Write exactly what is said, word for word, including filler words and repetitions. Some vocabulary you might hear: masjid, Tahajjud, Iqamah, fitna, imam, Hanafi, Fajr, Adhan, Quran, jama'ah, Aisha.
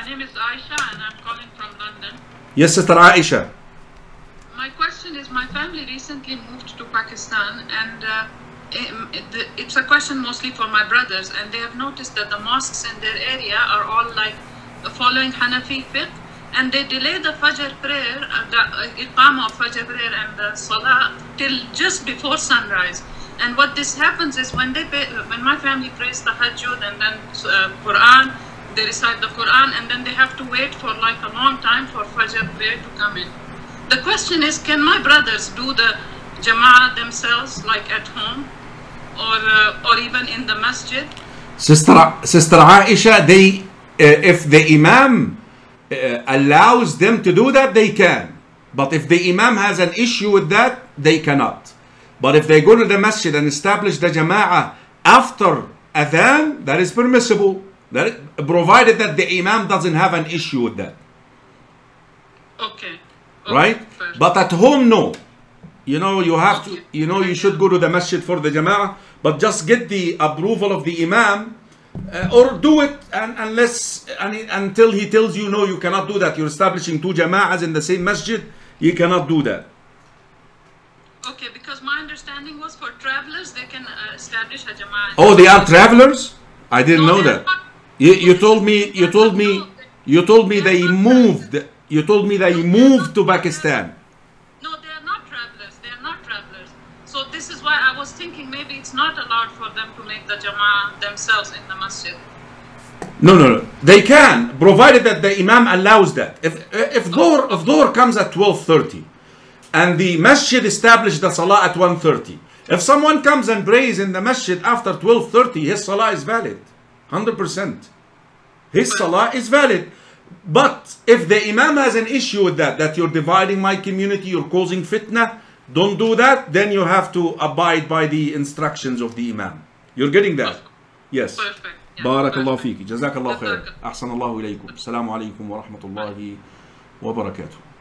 My name is Aisha and I'm calling from London. Yes, Sister Aisha. My question is, my family recently moved to Pakistan and uh, it's a question mostly for my brothers, and they have noticed that the mosques in their area are all like following Hanafi fiqh, and they delay the Fajr prayer, the Iqamah of Fajr prayer and the Salah till just before sunrise. And what this happens is when they pay, when my family prays the Tahajjud and then uh, Quran, they recite the Quran, and then they have to wait for like a long time for Fajr prayer to come in. The question is, can my brothers do the jama'ah themselves, like at home, or uh, or even in the masjid? Sister, Sister Aisha, they uh, if the imam uh, allows them to do that, they can. But if the imam has an issue with that, they cannot. But if they go to the masjid and establish the jama'ah after Adhan, that is permissible. That, provided that the imam doesn't have an issue with that. Okay. Okay. Right? Fair. But at home, no. You know, you have okay. to, you know, you should go to the masjid for the jama'ah, but just get the approval of the imam uh, or do it and, unless, and, until he tells you, no, you cannot do that. You're establishing two jama'ahs in the same masjid. You cannot do that. Okay, because my understanding was for travelers, they can uh, establish a jama'ah. Oh, they are travelers? I didn't no, know that. You, you told me, you told me, you told me they moved, you told me they moved to Pakistan. No, they are not travelers, they are not travelers. So this is why I was thinking maybe it's not allowed for them to make the jama'ah themselves in the masjid. No, no, no. They can, provided that the imam allows that. If if Dhuhr, if Dhuhr comes at twelve thirty and the masjid established the salah at one thirty, if someone comes and prays in the masjid after twelve thirty, his salah is valid. one hundred percent. His salah is valid. But if the imam has an issue with that, that you're dividing my community, you're causing fitna, don't do that, then you have to abide by the instructions of the imam. You're getting that? Yes. Perfect. Yeah, Barakallah feeki. Jazakallah khair. Ahsanallahu ilaykum. Assalamu alaykum wa rahmatullahi wa barakatuh.